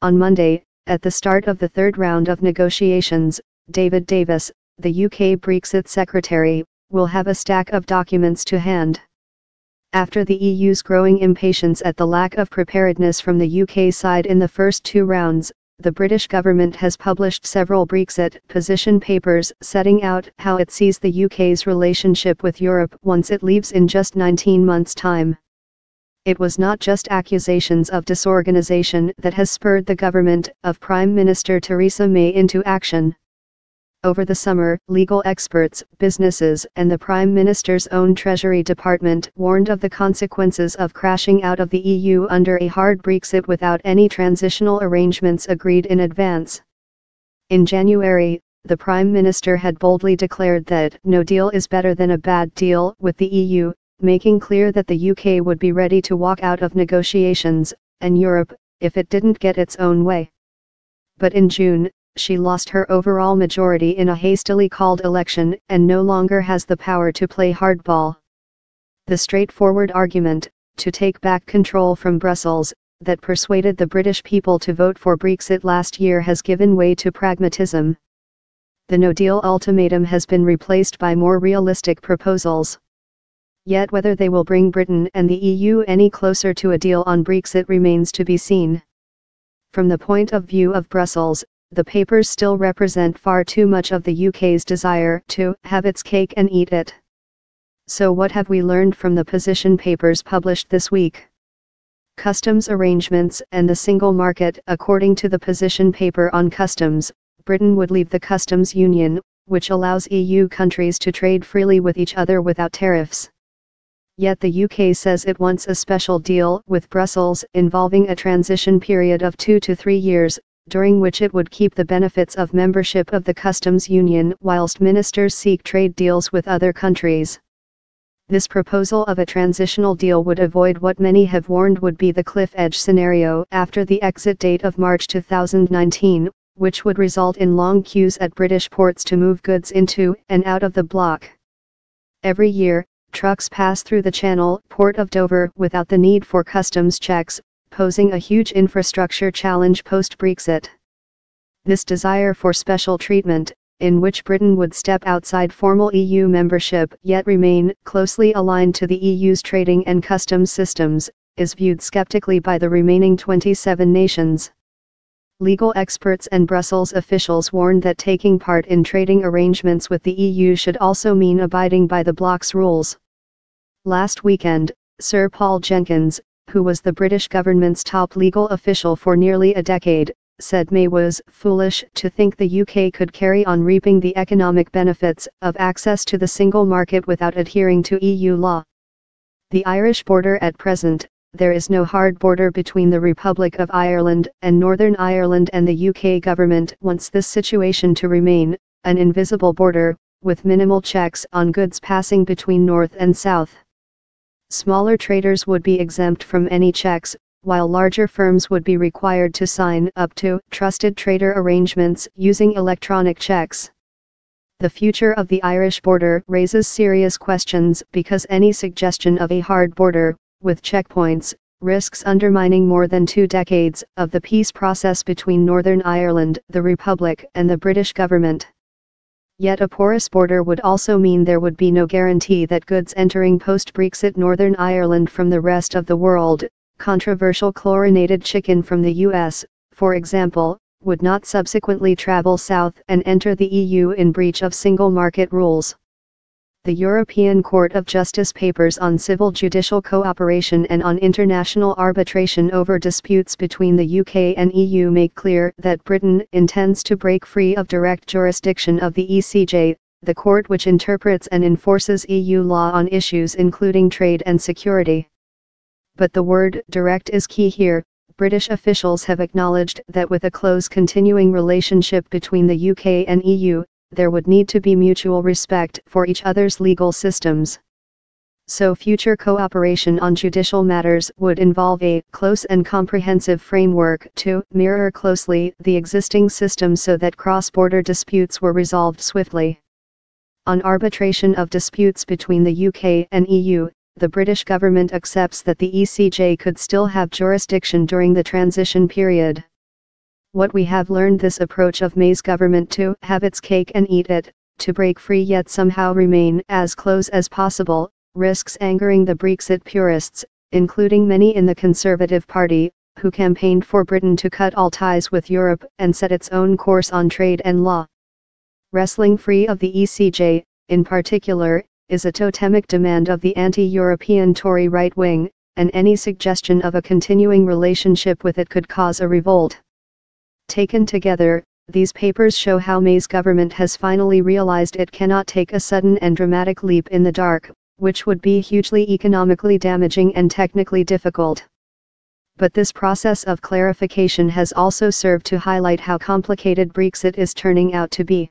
On Monday, at the start of the third round of negotiations, David Davis, the UK Brexit secretary, will have a stack of documents to hand. After the EU's growing impatience at the lack of preparedness from the UK side in the first two rounds, the British government has published several Brexit position papers setting out how it sees the UK's relationship with Europe once it leaves in just 19 months' time. It was not just accusations of disorganisation that has spurred the government of Prime Minister Theresa May into action. Over the summer, legal experts, businesses, and the Prime Minister's own Treasury Department warned of the consequences of crashing out of the EU under a hard Brexit without any transitional arrangements agreed in advance. In January, the Prime Minister had boldly declared that no deal is better than a bad deal with the EU, making clear that the UK would be ready to walk out of negotiations, and Europe, if it didn't get its own way. But in June, she lost her overall majority in a hastily called election and no longer has the power to play hardball. The straightforward argument, to take back control from Brussels, that persuaded the British people to vote for Brexit last year has given way to pragmatism. The no-deal ultimatum has been replaced by more realistic proposals. Yet whether they will bring Britain and the EU any closer to a deal on Brexit remains to be seen. From the point of view of Brussels, the papers still represent far too much of the UK's desire to have its cake and eat it. So what have we learned from the position papers published this week? Customs arrangements and the single market. According to the position paper on customs, Britain would leave the customs union, which allows EU countries to trade freely with each other without tariffs. Yet the UK says it wants a special deal with Brussels involving a transition period of 2 to 3 years, during which it would keep the benefits of membership of the customs union whilst ministers seek trade deals with other countries. This proposal of a transitional deal would avoid what many have warned would be the cliff edge scenario after the exit date of March 2019, which would result in long queues at British ports to move goods into and out of the bloc. Every year, trucks pass through the Channel Port of Dover without the need for customs checks, posing a huge infrastructure challenge post-Brexit. This desire for special treatment, in which Britain would step outside formal EU membership yet remain closely aligned to the EU's trading and customs systems, is viewed skeptically by the remaining 27 nations. Legal experts and Brussels officials warned that taking part in trading arrangements with the EU should also mean abiding by the bloc's rules. Last weekend, Sir Paul Jenkins, who was the British government's top legal official for nearly a decade, said May was foolish to think the UK could carry on reaping the economic benefits of access to the single market without adhering to EU law. The Irish border at present, there is no hard border between the Republic of Ireland and Northern Ireland and the UK government wants this situation to remain, an invisible border, with minimal checks on goods passing between north and south. Smaller traders would be exempt from any checks, while larger firms would be required to sign up to trusted trader arrangements using electronic checks. The future of the Irish border raises serious questions because any suggestion of a hard border, with checkpoints, risks undermining more than 2 decades of the peace process between Northern Ireland, the Republic, and the British government. Yet a porous border would also mean there would be no guarantee that goods entering post-Brexit Northern Ireland from the rest of the world, controversial chlorinated chicken from the US, for example, would not subsequently travel south and enter the EU in breach of single market rules. The European Court of Justice papers on civil judicial cooperation and on international arbitration over disputes between the UK and EU make clear that Britain intends to break free of direct jurisdiction of the ECJ, the court which interprets and enforces EU law on issues including trade and security. But the word direct is key here. British officials have acknowledged that with a close continuing relationship between the UK and EU, there would need to be mutual respect for each other's legal systems. So future cooperation on judicial matters would involve a close and comprehensive framework to mirror closely the existing system so that cross-border disputes were resolved swiftly. On arbitration of disputes between the UK and EU, the British government accepts that the ECJ could still have jurisdiction during the transition period. What we have learned: this approach of May's government to have its cake and eat it, to break free yet somehow remain as close as possible, risks angering the Brexit purists, including many in the Conservative Party, who campaigned for Britain to cut all ties with Europe and set its own course on trade and law. Wrestling free of the ECJ, in particular, is a totemic demand of the anti-European Tory right wing, and any suggestion of a continuing relationship with it could cause a revolt. Taken together, these papers show how May's government has finally realized it cannot take a sudden and dramatic leap in the dark, which would be hugely economically damaging and technically difficult. But this process of clarification has also served to highlight how complicated Brexit is turning out to be.